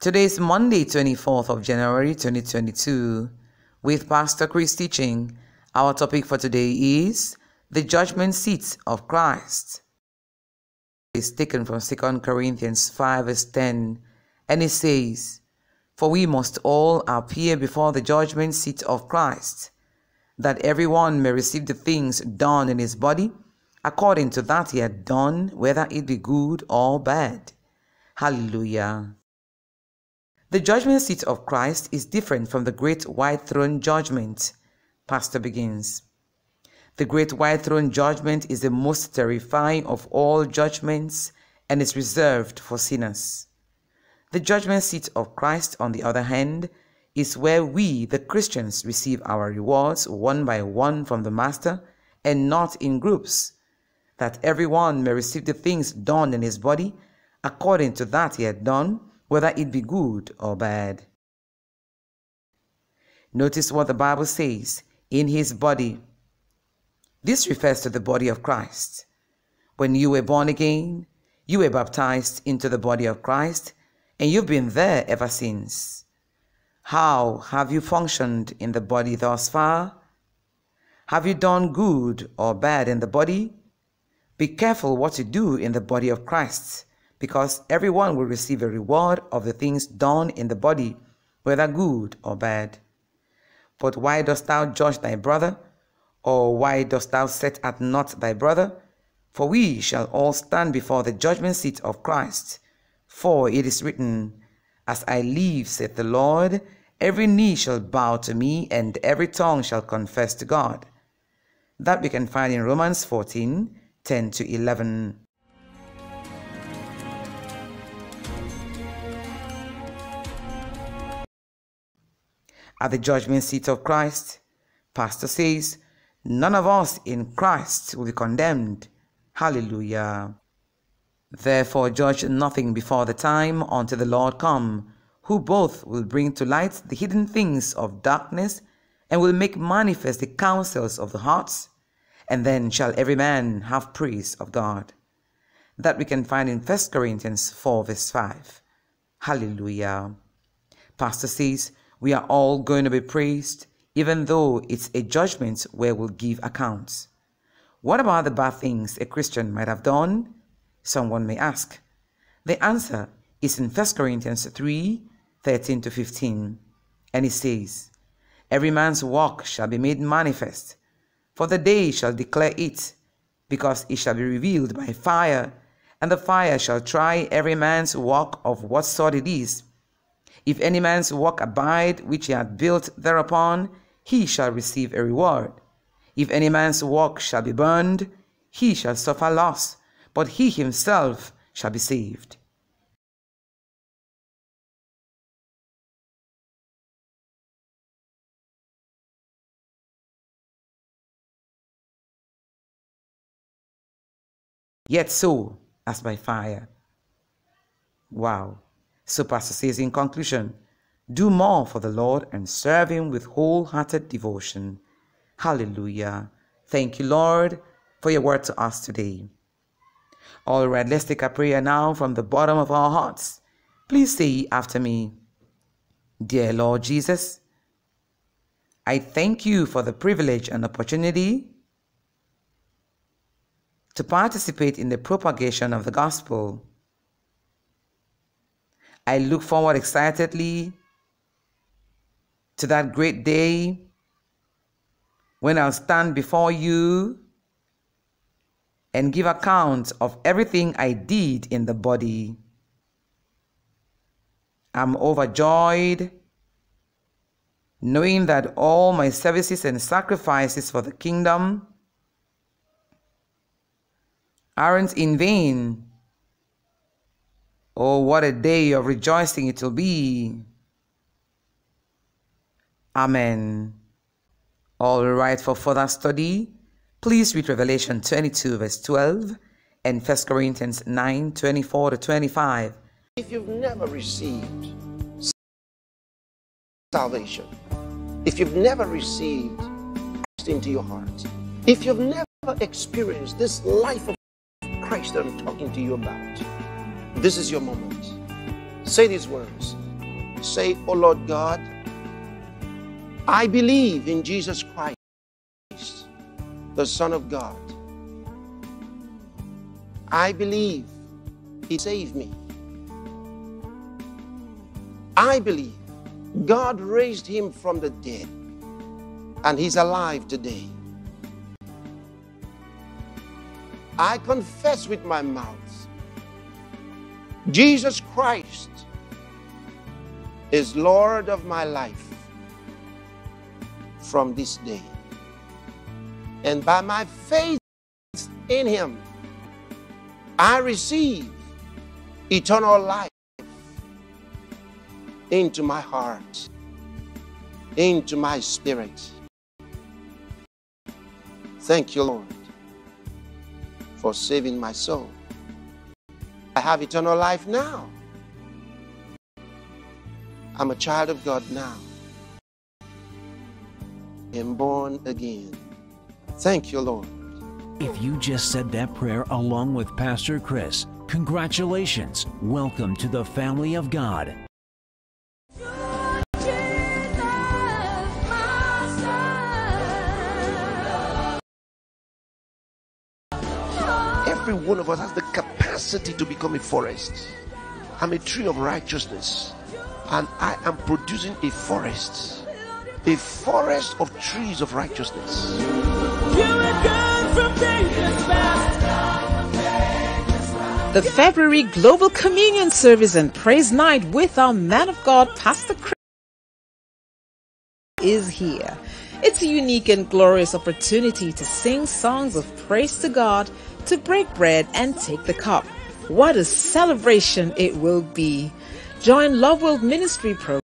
Today is Monday, 24th of January, 2022, with Pastor Chris teaching. Our topic for today is the Judgment Seat of Christ. It's taken from 2 Corinthians 5:10, and it says, "For we must all appear before the judgment seat of Christ, that everyone may receive the things done in his body, according to that he had done, whether it be good or bad." Hallelujah. The judgment seat of Christ is different from the Great White Throne Judgment. Pastor begins. The Great White Throne Judgment is the most terrifying of all judgments and is reserved for sinners. The judgment seat of Christ, on the other hand, is where we, the Christians, receive our rewards one by one from the Master and not in groups, that everyone may receive the things done in his body according to that he had done, whether it be good or bad. Notice what the Bible says, in his body. This refers to the body of Christ. When you were born again, you were baptized into the body of Christ, and you've been there ever since. How have you functioned in the body thus far? Have you done good or bad in the body? Be careful what you do in the body of Christ, because everyone will receive a reward of the things done in the body, whether good or bad. But why dost thou judge thy brother? Or why dost thou set at naught thy brother? For we shall all stand before the judgment seat of Christ. For it is written, "As I live, saith the Lord, every knee shall bow to me, and every tongue shall confess to God." That we can find in Romans 14:10-11. At the judgment seat of Christ, Pastor says, none of us in Christ will be condemned. Hallelujah. Therefore judge nothing before the time until the Lord come, who both will bring to light the hidden things of darkness and will make manifest the counsels of the hearts, and then shall every man have praise of God. That we can find in 1 Corinthians 4:5. Hallelujah. Pastor says, we are all going to be praised, even though it's a judgment where we'll give accounts. What about the bad things a Christian might have done? Someone may ask. The answer is in 1 Corinthians 3:13-15, and it says, "Every man's work shall be made manifest, for the day shall declare it, because it shall be revealed by fire, and the fire shall try every man's work of what sort it is. If any man's work abide which he hath built thereupon, he shall receive a reward. If any man's work shall be burned, he shall suffer loss, but he himself shall be saved." Yet so as by fire. Wow. So Pastor says in conclusion, do more for the Lord and serve him with wholehearted devotion. Hallelujah. Thank you, Lord, for your word to us today. All right, let's take a prayer now from the bottom of our hearts. Please say after me. Dear Lord Jesus, I thank you for the privilege and opportunity to participate in the propagation of the gospel. I look forward excitedly to that great day when I'll stand before you and give account of everything I did in the body. I'm overjoyed knowing that all my services and sacrifices for the kingdom aren't in vain. Oh, what a day of rejoicing it will be. Amen. All right, for further study, please read Revelation 22:12 and 1 Corinthians 9:24-25. If you've never received salvation, if you've never received Christ into your heart, if you've never experienced this life of Christ that I'm talking to you about, this is your moment. Say these words. Say, "Oh Lord God, I believe in Jesus Christ, the Son of God. I believe He saved me. I believe God raised Him from the dead, and He's alive today. I confess with my mouth, Jesus Christ is Lord of my life from this day. And by my faith in Him, I receive eternal life into my heart, into my spirit. Thank you, Lord, for saving my soul. I have eternal life now. I'm a child of God now. I'm born again. Thank you, Lord." If you just said that prayer along with Pastor Chris, congratulations. Welcome to the family of God. Every one of us has the capacity to become a forest. I'm a tree of righteousness, and I am producing a forest of trees of righteousness. The February Global Communion Service and Praise Night with our man of God, Pastor Chris, is here. It's a unique and glorious opportunity to sing songs of praise to God, to break bread and take the cup. What a celebration it will be. Join Loveworld Ministry program.